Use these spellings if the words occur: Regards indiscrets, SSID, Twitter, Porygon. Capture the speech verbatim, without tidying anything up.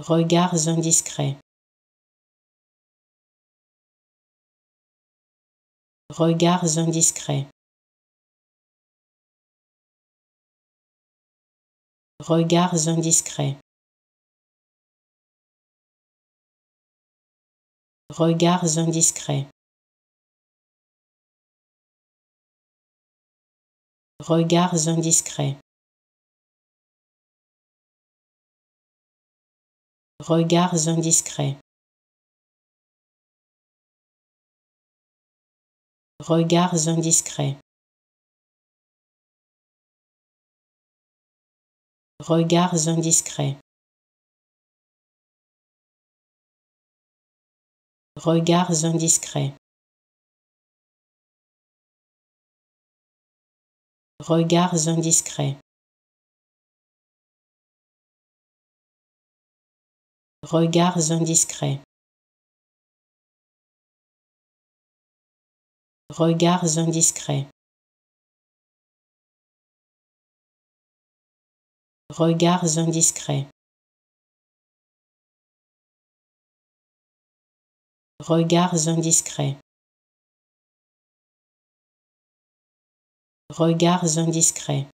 Regards indiscrets. Regards indiscrets. Regards indiscrets. Regards indiscrets. Regards indiscrets. Regards indiscrets. Regards indiscrets. Regards indiscrets. Regards indiscrets. Regards indiscrets. Regards indiscrets. Regards indiscrets. Regards indiscrets. Regards indiscrets. Regards indiscrets.